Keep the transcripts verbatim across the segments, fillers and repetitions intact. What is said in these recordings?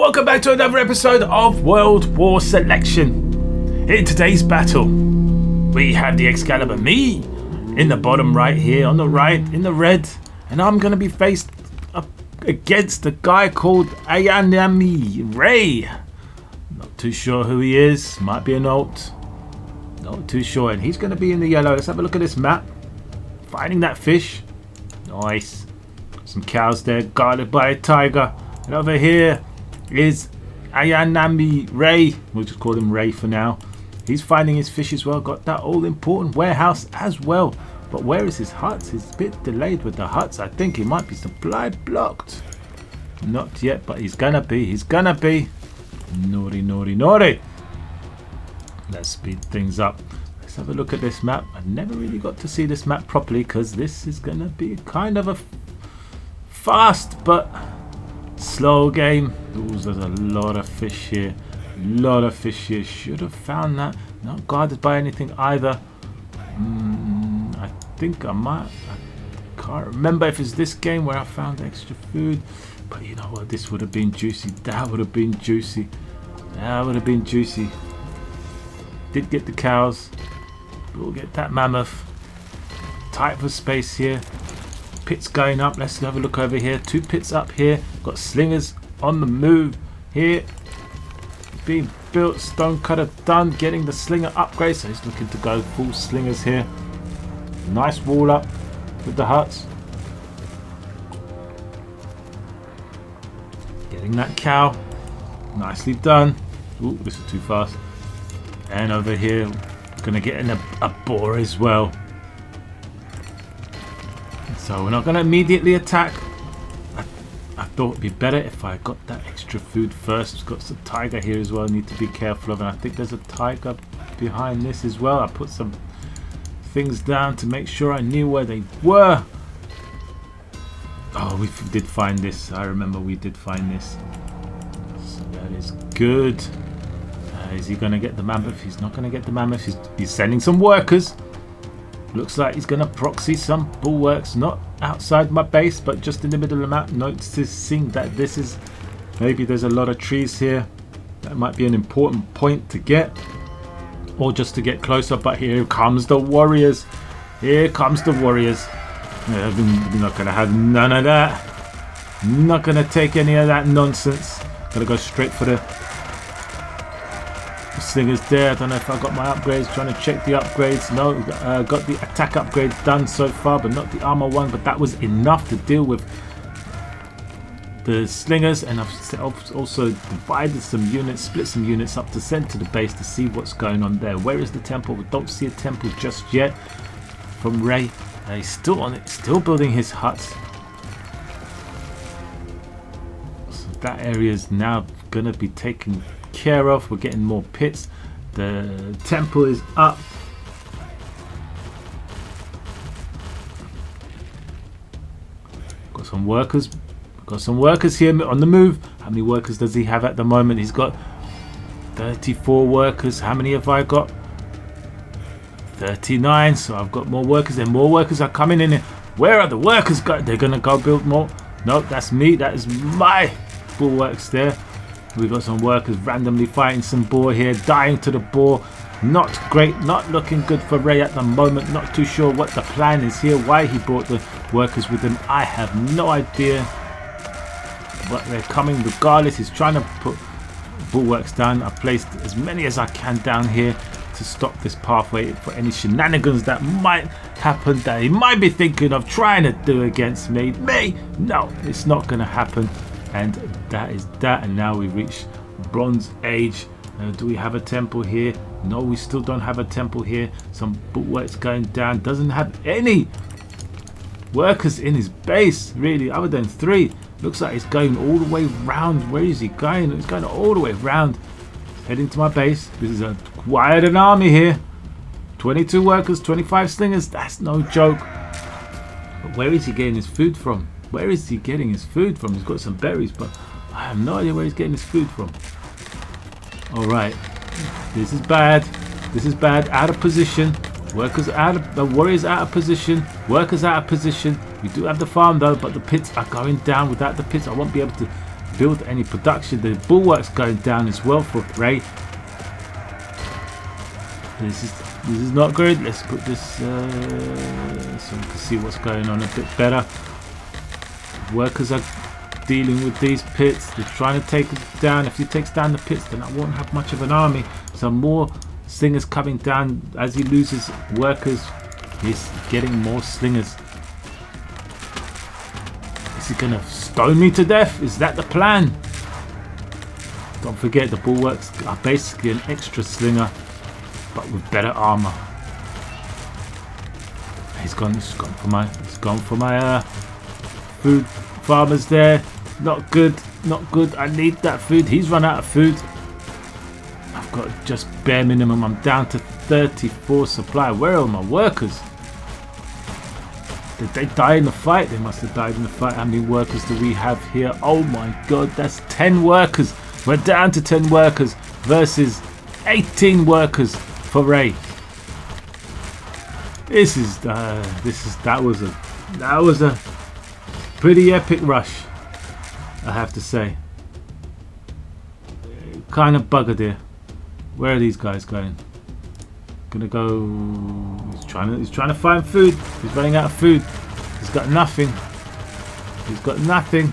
welcome back to another episode of World War Selection. In today's battle, we have the Excalibur, me, in the bottom right here, on the right, in the red, and I'm going to be faced up against a guy called Ayanami Ray. Not too sure who he is, might be an alt, not too sure, and he's going to be in the yellow. Let's have a look at this map, finding that fish, nice, some cows there, guarded by a tiger. And over here is Ayanami Ray. We'll just call him Ray for now. He's finding his fish as well. Got that all-important warehouse as well. But where is his huts? He's a bit delayed with the huts. I think he might be supply blocked. Not yet, but he's gonna be. He's gonna be. Nori, nori, nori. Let's speed things up. Let's have a look at this map. I never really got to see this map properly because this is gonna be kind of a fast, but slow game. Ooh, there's a lot of fish here. A lot of fish here. Should have found that. Not guarded by anything either. Mm, I think I might. I can't remember if it's this game where I found extra food. But you know what? This would have been juicy. That would have been juicy. That would have been juicy. Did get the cows. We'll get that mammoth. Tight for space here. Pits going up. Let's have a look over here. Two pits up here. Got slingers on the move here. Being built. Stonecutter done. Getting the slinger upgrade. So he's looking to go full slingers here. Nice wall up with the huts. Getting that cow. Nicely done. Ooh, this is too fast. And over here, gonna get in a, a boar as well. So we're not going to immediately attack. I, I thought it'd be better if I got that extra food first. It's got some tiger here as well. I need to be careful of, and I think there's a tiger behind this as well. I put some things down to make sure I knew where they were. Oh, we did find this. I remember we did find this. So that is good. Uh, is he going to get the mammoth? He's not going to get the mammoth. He's, he's sending some workers. Looks like he's going to proxy some bulwarks, not outside my base, but just in the middle of the map, noticing that this is, maybe there's a lot of trees here. That might be an important point to get, or just to get closer, but here comes the warriors. Here comes the warriors. I'm not going to have none of that. I'm not going to take any of that nonsense. Going to go straight for the slingers there. I don't know if I got my upgrades. Trying to check the upgrades. No, uh, got the attack upgrade done so far, but not the armor one. But that was enough to deal with the slingers. And I've also divided some units, split some units up to send to the base to see what's going on there. Where is the temple? We don't see a temple just yet from Ray. Uh, he's still on it, still building his huts. So that area is now going to be taken care of. We're getting more pits. The temple is up. Got some workers. Got some workers here on the move. How many workers does he have at the moment? He's got thirty-four workers. How many have I got? thirty-nine. So I've got more workers, and more workers are coming in here. Where are the workers going? They're gonna go build more. Nope, that's me. That is my bulwarks there. We've got some workers randomly fighting some boar here, dying to the boar. Not great, not looking good for Ray at the moment. Not too sure what the plan is here, why he brought the workers with him. I have no idea. But they're coming regardless. He's trying to put bulwarks down. I've placed as many as I can down here to stop this pathway for any shenanigans that might happen that he might be thinking of trying to do against me. Me? No, it's not going to happen. And that is that, and now we reach Bronze Age. Uh, do we have a temple here? No, we still don't have a temple here. Some bulwarks going down. Doesn't have any workers in his base, really, other than three. Looks like he's going all the way round. Where is he going? He's going all the way round. Heading to my base. This is a quite an army here. twenty-two workers, twenty-five slingers. That's no joke. But where is he getting his food from? Where is he getting his food from? He's got some berries, but I have no idea where he's getting his food from. Alright. This is bad. This is bad. Out of position. Workers out of... The warriors out of position. Workers out of position. We do have the farm, though, but the pits are going down. Without the pits, I won't be able to build any production. The bulwark's going down as well for Ray. This is this is not good. Let's put this uh, so we can see what's going on a bit better. Workers are dealing with these pits. They're trying to take it down. If he takes down the pits, then I won't have much of an army. Some more slingers coming down. As he loses workers, he's getting more slingers. Is he gonna stone me to death? Is that the plan? Don't forget the bulwarks are basically an extra slinger, but with better armor. He's gone. He's gone for my. He's gone for my uh, food. Farmers there. Not good. Not good. I need that food. He's run out of food. I've got just bare minimum. I'm down to thirty-four supply. Where are my workers? Did they die in the fight? They must have died in the fight. How many workers do we have here? Oh my god, that's ten workers. We're down to ten workers versus eighteen workers for Ray. This is uh, this is that was a that was a pretty epic rush, I have to say. Kind of buggered here. Where are these guys going? Gonna go. He's trying to. He's trying to find food. He's running out of food. He's got nothing. He's got nothing.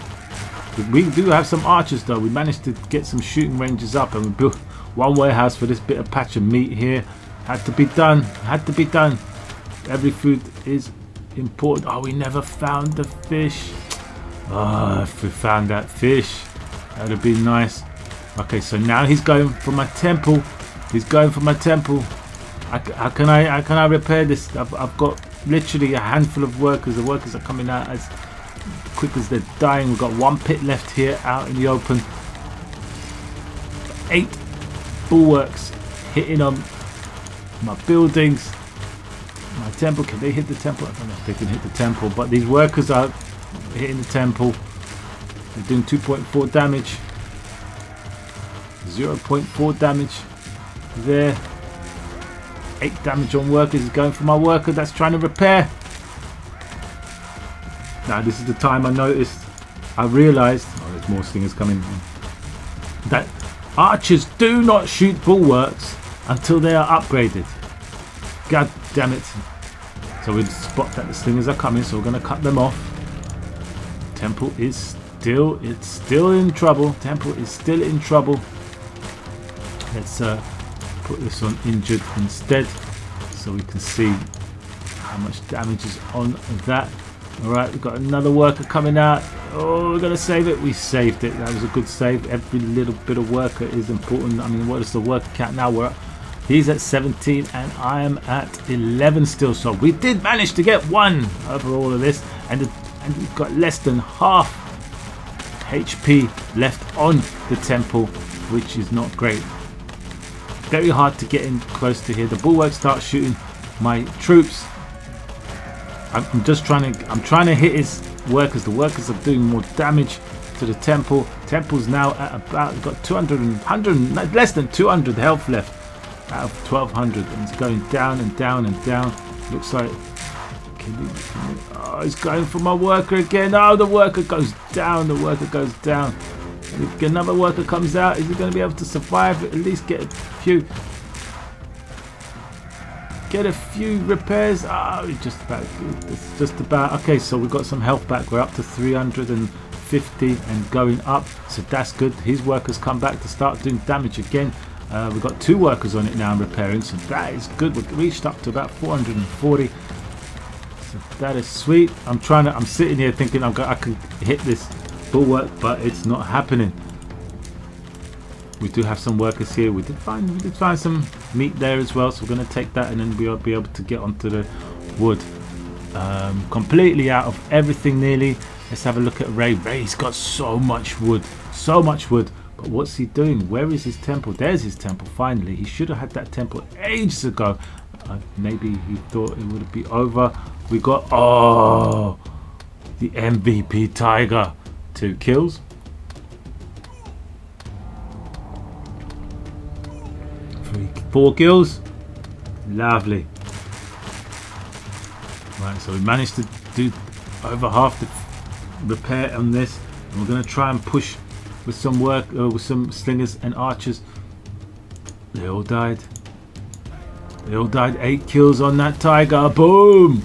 We do have some archers though. We managed to get some shooting ranges up, and we built one warehouse for this bit of patch of meat here. Had to be done. Had to be done. Every food is important. Oh, we never found the fish. Oh, if we found that fish, that'd have been nice. Okay, so now he's going for my temple. He's going for my temple. I, how can I? How can I repair this? I've, I've got literally a handful of workers. The workers are coming out as quick as they're dying. We've got one pit left here, out in the open. Eight bulwarks hitting on my buildings. My temple, can they hit the temple? I don't know if they can hit the temple, but these workers are hitting the temple. They're doing two point four damage, zero point four damage there, eight damage on workers. Is going for my worker that's trying to repair. Now this is the time I noticed, I realized, oh, there's more slingers coming, that archers do not shoot bulwarks until they are upgraded. God damn it. So we spot that the slingers are coming, so we're going to cut them off. Temple is still, it's still in trouble. Temple is still in trouble. Let's uh, put this on injured instead, so we can see how much damage is on that. Alright, we've got another worker coming out. Oh, we're going to save it. We saved it. That was a good save. Every little bit of worker is important. I mean, what is the worker count now? We're up. He's at seventeen and I am at eleven still, so we did manage to get one over all of this, and, and we've got less than half H P left on the temple, which is not great. Very hard to get in close to here. The bulwark starts shooting my troops. I'm, I'm just trying to, I'm trying to hit his workers. The workers are doing more damage to the temple. Temple's now at about, we've got two hundred, one hundred, less than two hundred health left. Out of twelve hundred, and it's going down and down and down. Looks like can we, can we, oh, it's going for my worker again. Oh, the worker goes down. The worker goes down. And if another worker comes out, is he going to be able to survive? At least get a few, get a few repairs. Oh, just about. It's just about. Okay, so we've got some health back. We're up to three hundred fifty and going up. So that's good. His workers come back to start doing damage again. Uh, we've got two workers on it now and repairing, so that is good. We've reached up to about four hundred forty, so that is sweet. I'm trying to, I'm sitting here thinking I'm I can hit this bulwark, but it's not happening. We do have some workers here. We did find, we did find some meat there as well, so we're going to take that and then we'll be able to get onto the wood. Um, completely out of everything nearly. Let's have a look at Ray. Ray's got so much wood, so much wood. But what's he doing? Where is his temple? There's his temple, finally. He should have had that temple ages ago. Uh, maybe he thought it would be over. We got, oh, the M V P Tiger. Two kills. Three, four kills. Lovely. Right, so we managed to do over half the repair on this. And we're going to try and push with some work uh, with some slingers and archers. They all died. They all died. Eight kills on that tiger. Boom!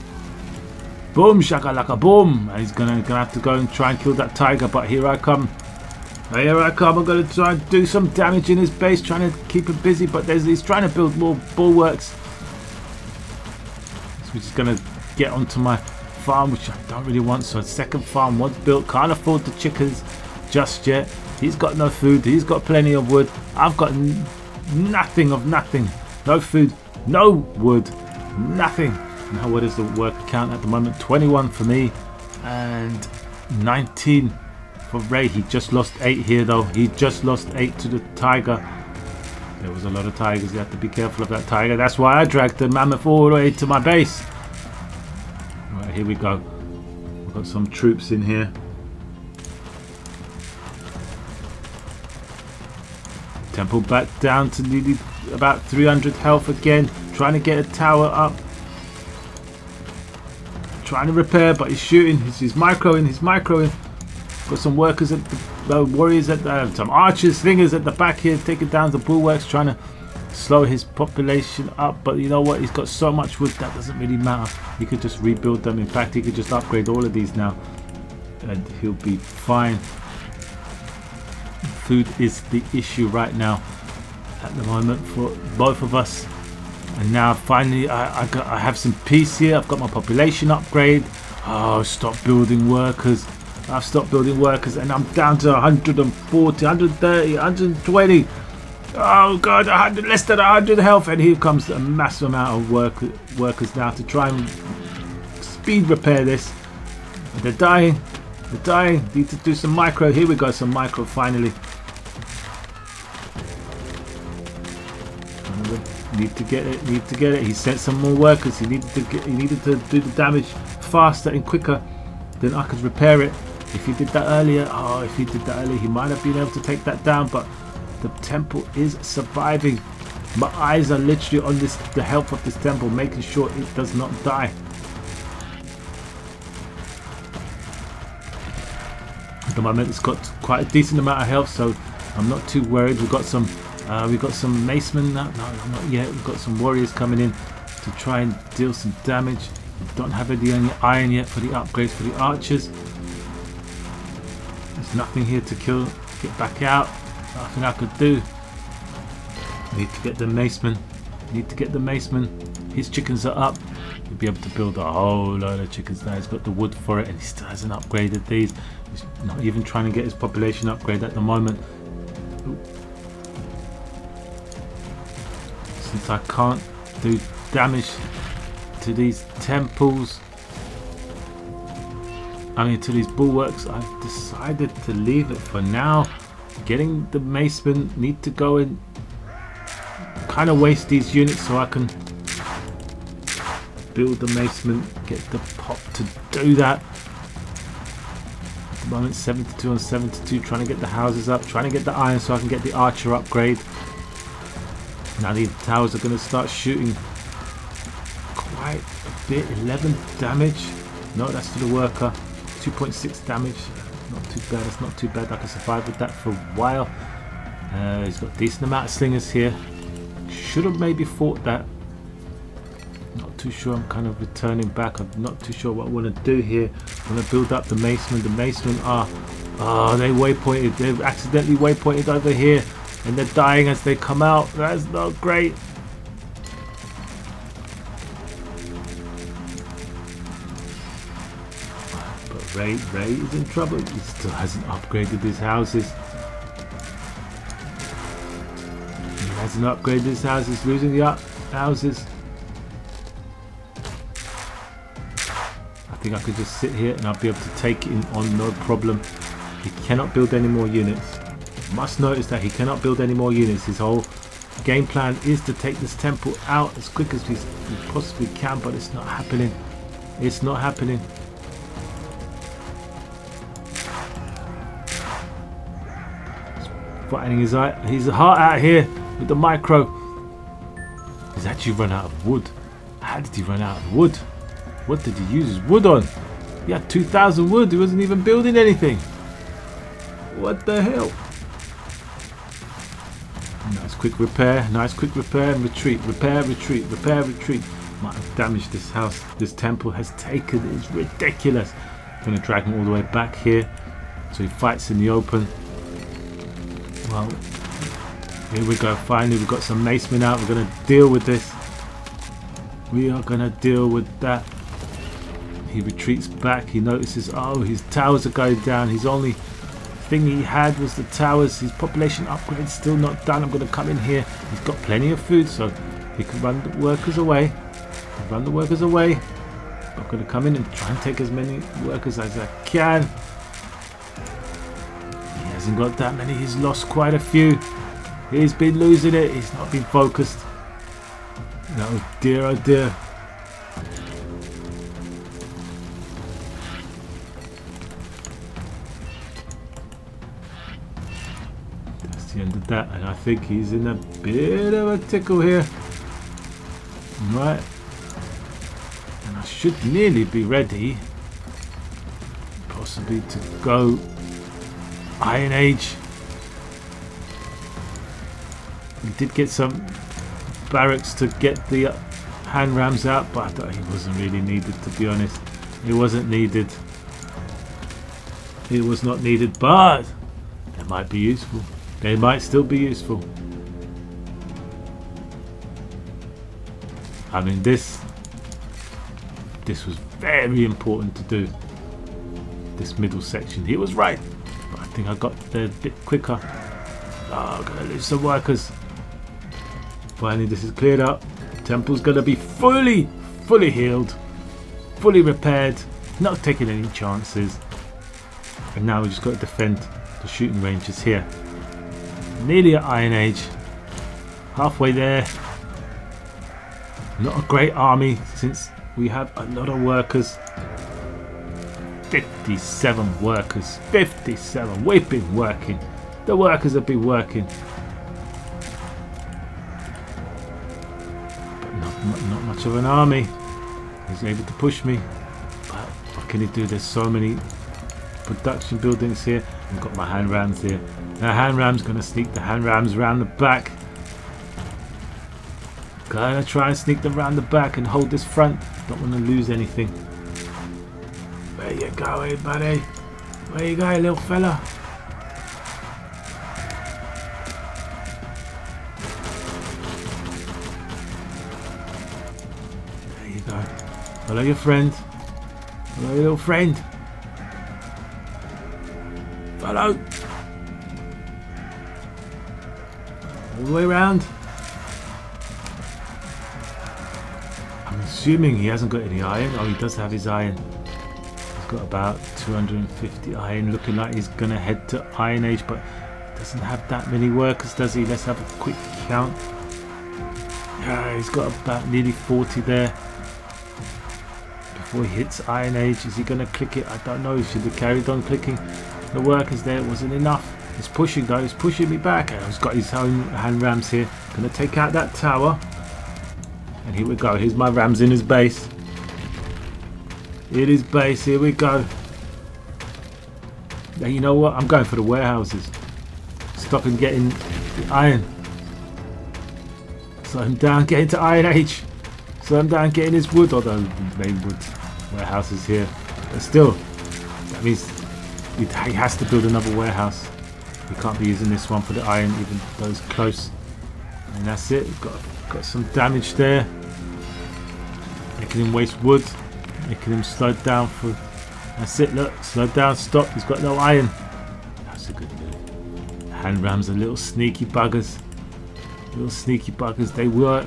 Boom, shakalaka, boom! And he's gonna, gonna have to go and try and kill that tiger, but here I come. Here I come, I'm gonna try and do some damage in his base, trying to keep him busy, but there's, he's trying to build more bulwarks. So we're just gonna get onto my farm, which I don't really want, so a second farm once built. Can't afford the chickens just yet. He's got no food, he's got plenty of wood. I've got nothing of nothing. No food, no wood, nothing. Now what is the work count at the moment? twenty-one for me and nineteen for Ray. He just lost eight here though. He just lost eight to the tiger. There was a lot of tigers. You have to be careful of that tiger. That's why I dragged the mammoth all the way to my base. Right, here we go. We've got some troops in here. Temple back down to nearly about three hundred health again. Trying to get a tower up. Trying to repair, but he's shooting. He's, he's microing. He's microing. Got some workers at the uh, warriors at the, uh, some archers, slingers at the back here, taking down the bulwarks, trying to slow his population up. But you know what? He's got so much wood that doesn't really matter. He could just rebuild them. In fact, he could just upgrade all of these now, and he'll be fine. Food is the issue right now, at the moment for both of us. And now finally I, I, got, I have some peace here. I've got my population upgrade. Oh, stop building workers. I've stopped building workers and I'm down to one hundred forty, one hundred thirty, one hundred twenty. Oh god, one hundred, less than one hundred health. And here comes a massive amount of work, workers now to try and speed repair this. They're dying. They're dying. Need to do some micro. Here we go, some micro finally. Need to get it. Need to get it. He sent some more workers. He needed to get. He needed to do the damage faster and quicker than I could repair it. If he did that earlier, oh, if he did that earlier, he might have been able to take that down. But the temple is surviving. My eyes are literally on this, the health of this temple, making sure it does not die. At the moment, it's got quite a decent amount of health, so I'm not too worried. We've got some. Uh, we've got some macemen, no, no, not yet. We've got some warriors coming in to try and deal some damage. Don't have any iron yet for the upgrades for the archers. There's nothing here to kill. Get back out. Nothing I could do. Need to get the macemen. Need to get the macemen. His chickens are up. He'll be able to build a whole load of chickens now. He's got the wood for it and he still hasn't upgraded these. He's not even trying to get his population upgrade at the moment. Ooh. Since I can't do damage to these temples, I mean to these bulwarks, I've decided to leave it for now. Getting the macemen, need to go and kind of waste these units so I can build the macemen, get the pop to do that. At the moment seventy-two on seventy-two, trying to get the houses up, trying to get the iron so I can get the archer upgrade. Now these towers are going to start shooting quite a bit. eleven damage. No, that's to the worker. two point six damage. Not too bad. It's not too bad. I can survive with that for a while. Uh, he's got a decent amount of slingers here. Should have maybe fought that. Not too sure. I'm kind of returning back. I'm not too sure what I want to do here. I want to build up the macemen. The macemen are... Oh, they waypointed. They've accidentally waypointed over here. And they're dying as they come out. That's not great. But Ray, Ray is in trouble. He still hasn't upgraded his houses. He hasn't upgraded his houses. Losing the up houses. I think I could just sit here and I'll be able to take it in on no problem. He cannot build any more units. Must notice that he cannot build any more units. His whole game plan is to take this temple out as quick as we possibly can, but it's not happening. It's not happening. He's fighting his eye, his heart out here with the micro. He's actually run out of wood. How did he run out of wood? What did he use his wood on? He had two thousand wood. He wasn't even building anything. What the hell? quick repair, nice quick repair and retreat, repair, retreat, repair, retreat. Might have damaged this house, this temple has taken, it's ridiculous. I'm going to drag him all the way back here, so he fights in the open. Well, here we go, finally we've got some macemen out, we're going to deal with this. We are going to deal with that. He retreats back, he notices, oh, his towers are going down, his only thing he had was the towers, his population upgrade still not done. I'm going to come in here, he's got plenty of food, so he can run the workers away. Run the workers away. I'm going to come in and try and take as many workers as I can. He hasn't got that many. He's lost quite a few. He's been losing it. He's not been focused. Oh dear, oh dear. That's the end of that. And I think he's in a bit of a tickle here. Right. Should nearly be ready, possibly, to go Iron Age. We did get some barracks to get the hand rams out, but I thought he wasn't really needed, to be honest. It wasn't needed. It was not needed, but they might be useful. They might still be useful. I mean, this... This was very important to do, this middle section. He was right, but I think I got there a bit quicker. Oh, I'm gonna lose some workers. Finally, this is cleared up. Temple's gonna be fully, fully healed, fully repaired, not taking any chances. And now we just got to defend the shooting ranges here. Nearly at Iron Age, halfway there. Not a great army since we have a lot of workers. fifty-seven workers. fifty-seven. We've been working. The workers have been working. But not, not, not much of an army. He's able to push me. But what can he do? There's so many production buildings here. I've got my hand rams here. Now hand rams going to sneak the hand rams around the back. Gonna try and sneak them round the back and hold this front. Don't want to lose anything. Where you going, buddy? Where you going, little fella? There you go. Follow your friend. Follow your little friend. Follow. All the way round. Assuming he hasn't got any iron. Oh, he does have his iron. He's got about two hundred fifty iron. Looking like he's going to head to Iron Age, but doesn't have that many workers, does he? Let's have a quick count. Yeah, he's got about nearly forty there. Before he hits Iron Age, is he going to click it? I don't know. He should have carried on clicking. The workers there wasn't enough. He's pushing though. He's pushing me back. And he's got his own hand rams here. Going to take out that tower. And here we go, here's my rams in his base. In his base, here we go. Now you know what, I'm going for the warehouses. Stop him getting the iron. Slow him down, get into Iron Age. Slow him down, getting his wood, although the main wood warehouse is here. But still, that means he has to build another warehouse. He can't be using this one for the iron, even though it's close. And that's it, we've got Got some damage there, making him waste wood, making him slow down for, that's it, look, slow down, stop, he's got no iron. That's a good move. Hand rams are little sneaky buggers, little sneaky buggers, they work.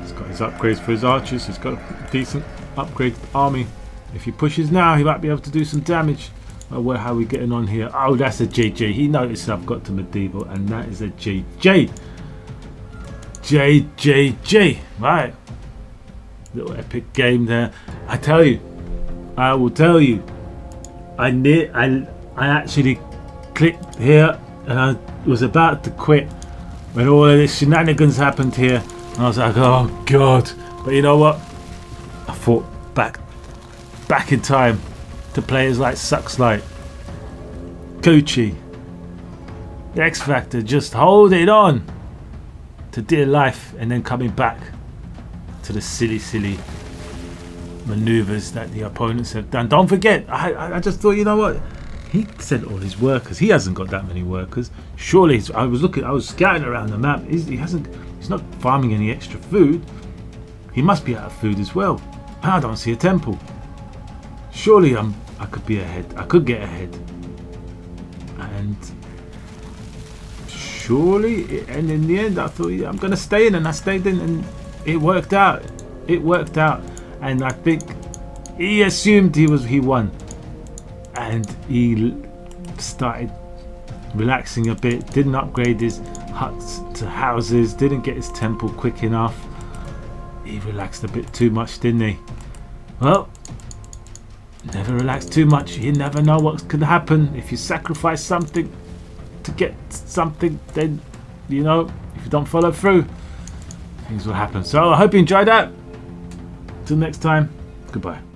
He's got his upgrades for his archers, he's got a decent upgrade army. If he pushes now, he might be able to do some damage. Oh, well, how are we getting on here? Oh, that's a J J. He noticed I've got to medieval, and that is a J J. J J J. Right. Little epic game there. I tell you. I will tell you. I near, I, I actually clicked here, and I was about to quit when all of this shenanigans happened here. And I was like, oh, God. But you know what? I fought back, back in time. To players like Sucks Light. Kikuchi. The X Factor just holding on to dear life and then coming back to the silly, silly maneuvers that the opponents have done. Don't forget, I, I just thought, you know what? He sent all his workers. He hasn't got that many workers. Surely, he's, I was looking, I was scouting around the map. He's, he hasn't, he's not farming any extra food. He must be out of food as well. I don't see a temple. Surely I'm, I could be ahead. I could get ahead. And surely, and in the end, I thought, yeah, I'm going to stay in, and I stayed in, and it worked out. It worked out. And I think he assumed he was he won, and he started relaxing a bit, didn't upgrade his huts to houses, didn't get his temple quick enough. He relaxed a bit too much, didn't he? Well, never relax too much. You never know what could happen. If you sacrifice something to get something, then, you know, if you don't follow through, things will happen. So I hope you enjoyed that. Till next time, goodbye.